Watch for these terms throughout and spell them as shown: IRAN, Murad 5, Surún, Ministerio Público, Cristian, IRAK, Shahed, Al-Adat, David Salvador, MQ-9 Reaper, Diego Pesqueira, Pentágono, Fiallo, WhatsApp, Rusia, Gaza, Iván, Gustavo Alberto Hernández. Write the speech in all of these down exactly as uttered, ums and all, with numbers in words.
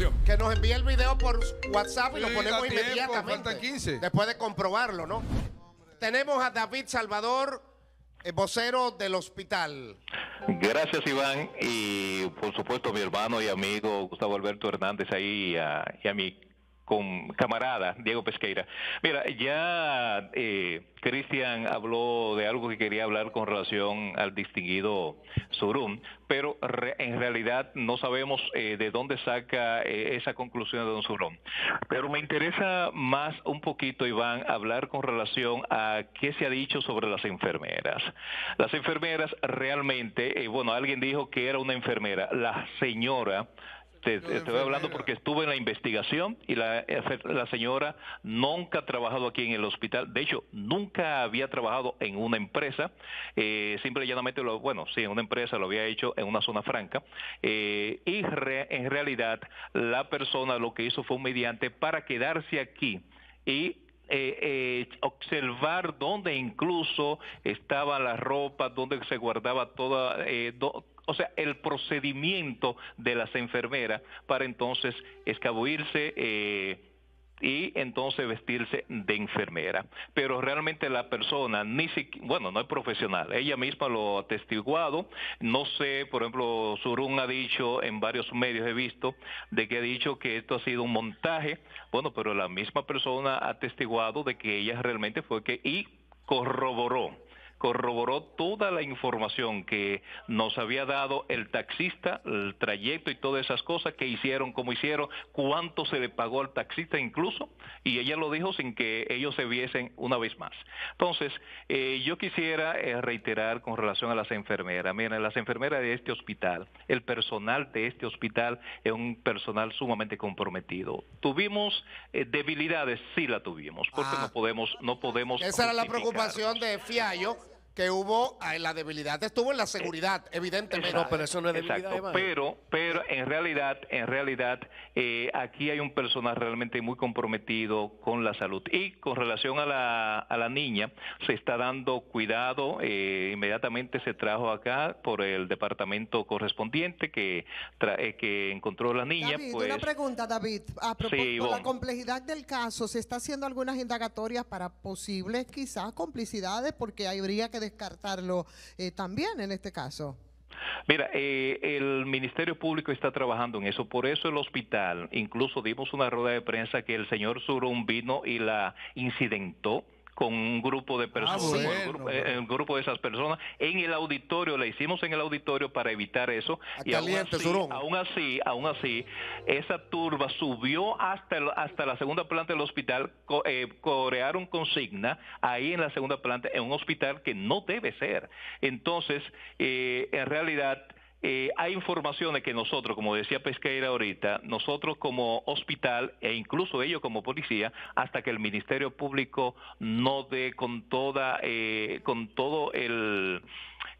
información. Que nos envíe el video por WhatsApp y sí, lo ponemos tiempo, inmediatamente. quince. Después de comprobarlo, ¿no? Tenemos a David Salvador, el vocero del hospital. Gracias, Iván, y por supuesto a mi hermano y amigo Gustavo Alberto Hernández ahí y a, y a mi con camarada Diego Pesqueira. Mira, ya eh, Cristian habló de algo que quería hablar con relación al distinguido Surum, pero re, en realidad no sabemos eh, de dónde saca eh, esa conclusión de don Surum. Pero me interesa más un poquito, Iván, hablar con relación a qué se ha dicho sobre las enfermeras. Las enfermeras realmente, eh, bueno, alguien dijo que era una enfermera, la señora. Te, te estoy hablando porque estuve en la investigación y la, la señora nunca ha trabajado aquí en el hospital. De hecho, nunca había trabajado en una empresa. Eh, simple y llanamente, lo, bueno, sí, en una empresa lo había hecho en una zona franca. Eh, y re, en realidad, la persona lo que hizo fue un mediante para quedarse aquí y Eh, eh, observar dónde incluso estaba la ropa, dónde se guardaba toda, eh, do, o sea, el procedimiento de las enfermeras para entonces escabullirse eh, y entonces vestirse de enfermera. Pero realmente la persona, ni siquiera, bueno, no es profesional, ella misma lo ha atestiguado. No sé, por ejemplo, Surún ha dicho en varios medios, he visto, de que ha dicho que esto ha sido un montaje. Bueno, pero la misma persona ha atestiguado de que ella realmente fue que, y corroboró, corroboró toda la información que nos había dado el taxista, el trayecto y todas esas cosas que hicieron, cómo hicieron, cuánto se le pagó al taxista incluso, y ella lo dijo sin que ellos se viesen una vez más. Entonces, eh, yo quisiera eh, reiterar con relación a las enfermeras. Miren, las enfermeras de este hospital, el personal de este hospital es un personal sumamente comprometido. Tuvimos eh, debilidades, sí la tuvimos, porque ah, no podemos, no podemos. Esa era la preocupación de Fiallo, que hubo la debilidad, estuvo en la seguridad, evidentemente. Exacto, no, pero eso no es debilidad. Exacto, pero, pero en realidad, en realidad, eh, aquí hay un personal realmente muy comprometido con la salud. Y con relación a la, a la niña, se está dando cuidado, eh, inmediatamente se trajo acá por el departamento correspondiente que, trae, que encontró la niña. David, pues, una pregunta, David. A propósito de sí, la complejidad del caso, ¿se está haciendo algunas indagatorias para posibles quizás complicidades? Porque habría que descartarlo eh, también en este caso. Mira, eh, el Ministerio Público está trabajando en eso, por eso el hospital, incluso dimos una rueda de prensa que el señor Surún vino y la incidentó con un grupo de personas, ah, bueno, el, grupo, eh, el grupo de esas personas, en el auditorio, la hicimos en el auditorio para evitar eso, y aún así, aún así, aún así, esa turba subió hasta, el, hasta la segunda planta del hospital, co eh, corearon consigna ahí en la segunda planta, en un hospital que no debe ser. Entonces, eh, en realidad, Eh, hay informaciones que nosotros, como decía Pesqueira ahorita, nosotros como hospital e incluso ellos como policía, hasta que el Ministerio Público no dé con toda, eh, con todo el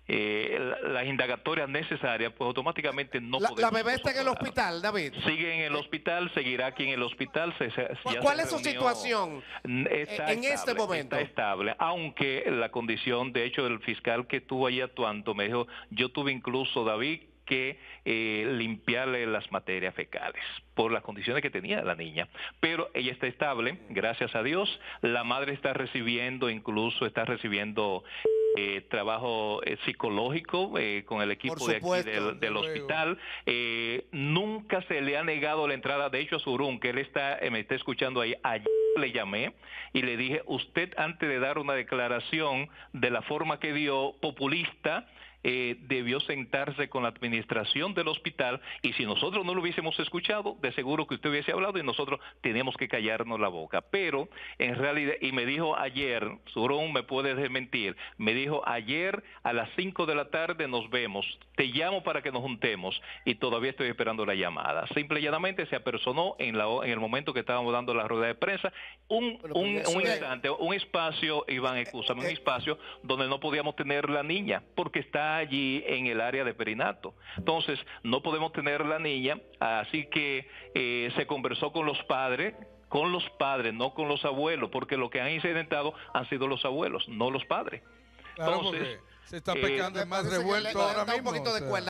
Eh, las indagatorias necesarias, pues automáticamente no la, podemos... La bebé está en el hospital, David. Sigue en el hospital, seguirá aquí en el hospital. Se, se, ¿Cuál es su situación está en estable, este momento? Está estable, aunque la condición, de hecho, del fiscal que estuvo ahí actuando, me dijo, yo tuve incluso, David, que eh, limpiarle las materias fecales por las condiciones que tenía la niña, pero ella está estable, gracias a Dios. La madre está recibiendo, incluso está recibiendo eh, trabajo eh, psicológico eh, con el equipo por supuesto, de aquí del, del hospital. Eh, nunca se le ha negado la entrada, de hecho a Surún, que él está, eh, me está escuchando ahí, ayer le llamé y le dije, usted antes de dar una declaración de la forma que dio populista, Eh, debió sentarse con la administración del hospital, y si nosotros no lo hubiésemos escuchado, de seguro que usted hubiese hablado y nosotros tenemos que callarnos la boca. Pero en realidad, y me dijo ayer, Surón me puede desmentir, me dijo ayer a las cinco de la tarde nos vemos, te llamo para que nos juntemos, y todavía estoy esperando la llamada. Simple y llanamente se apersonó en, la, en el momento que estábamos dando la rueda de prensa, un, un, un instante, un espacio, Iván, excúsame, un espacio donde no podíamos tener la niña, porque está allí en el área de perinato. Entonces, no podemos tener la niña, así que eh, se conversó con los padres, con los padres, no con los abuelos, porque lo que han incidentado han sido los abuelos, no los padres. Claro, entonces se está pecando eh, más revuelto ahora mismo.